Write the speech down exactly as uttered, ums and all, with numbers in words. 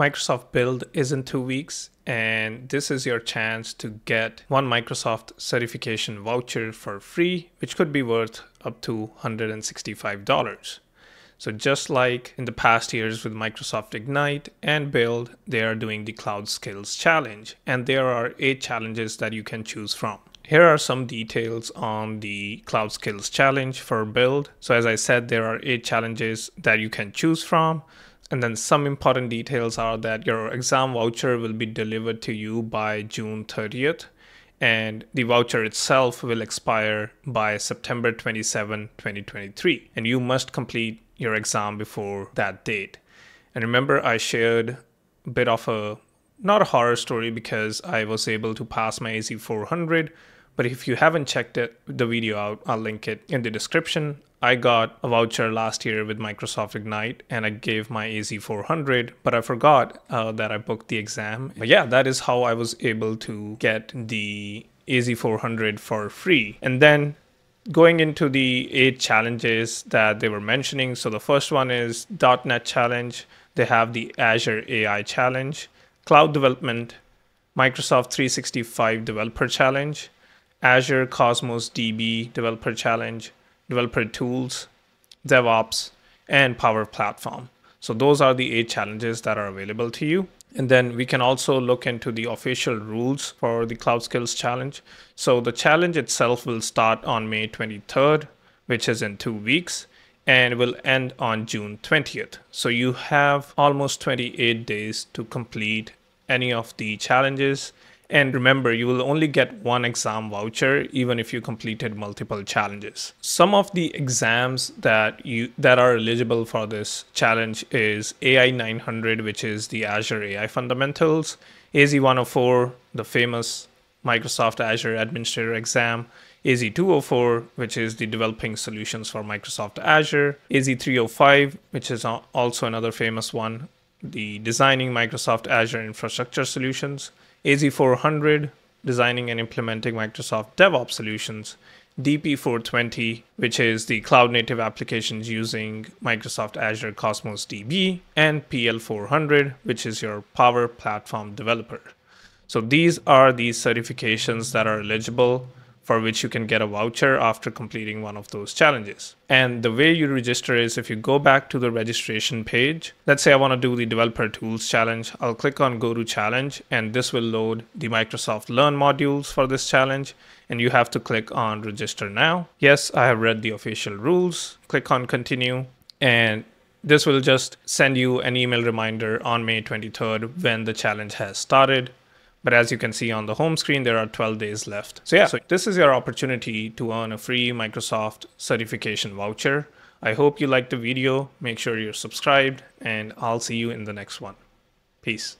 Microsoft Build is in two weeks, and this is your chance to get one Microsoft certification voucher for free, which could be worth up to one hundred sixty-five dollars. So just like in the past years with Microsoft Ignite and Build, they are doing the Cloud Skills Challenge, and there are eight challenges that you can choose from. Here are some details on the Cloud Skills Challenge for Build. So as I said, there are eight challenges that you can choose from. And then some important details are that your exam voucher will be delivered to you by June thirtieth, and the voucher itself will expire by September twenty-seventh, twenty twenty-three. And you must complete your exam before that date. And remember, I shared a bit of a, not a horror story, because I was able to pass my A Z four hundred. But if you haven't checked it, the video out, I'll link it in the description. I got a voucher last year with Microsoft Ignite, and I gave my A Z four hundred, but I forgot uh, that I booked the exam. But yeah, that is how I was able to get the A Z four hundred for free. And then going into the eight challenges that they were mentioning. So the first one is dot net Challenge. They have the Azure A I Challenge, Cloud Development, Microsoft three sixty-five Developer Challenge, Azure Cosmos D B Developer Challenge, Developer Tools, DevOps, and Power Platform. So those are the eight challenges that are available to you. And then we can also look into the official rules for the Cloud Skills Challenge. So the challenge itself will start on May twenty-third, which is in two weeks, and will end on June twentieth. So you have almost twenty-eight days to complete any of the challenges. And remember, you will only get one exam voucher, even if you completed multiple challenges. Some of the exams that you that are eligible for this challenge is A I nine hundred, which is the Azure A I Fundamentals, A Z one oh four, the famous Microsoft Azure Administrator Exam, A Z two oh four, which is the Developing Solutions for Microsoft Azure, A Z three oh five, which is also another famous one, the Designing Microsoft Azure Infrastructure Solutions, A Z four hundred, Designing and Implementing Microsoft DevOps Solutions, D P four twenty, which is the Cloud Native Applications using Microsoft Azure Cosmos D B, and P L four hundred, which is your Power Platform Developer. So these are the certifications that are eligible for which you can get a voucher after completing one of those challenges. And the way you register is, if you go back to the registration page, let's say I want to do the Developer Tools Challenge, I'll click on Go to Challenge, and this will load the Microsoft Learn modules for this challenge, and you have to click on Register Now. Yes, I have read the official rules. Click on Continue, and this will just send you an email reminder on May twenty-third when the challenge has started. But as you can see on the home screen, there are twelve days left. So yeah, so this is your opportunity to earn a free Microsoft certification voucher. I hope you liked the video. Make sure you're subscribed, and I'll see you in the next one. Peace.